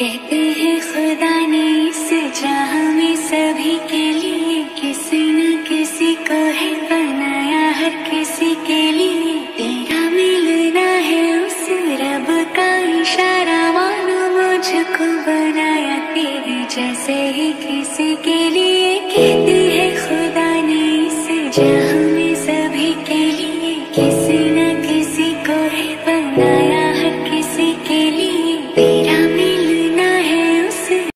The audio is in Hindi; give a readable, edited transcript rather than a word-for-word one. कहते हैं खुदा ने इस जहाँ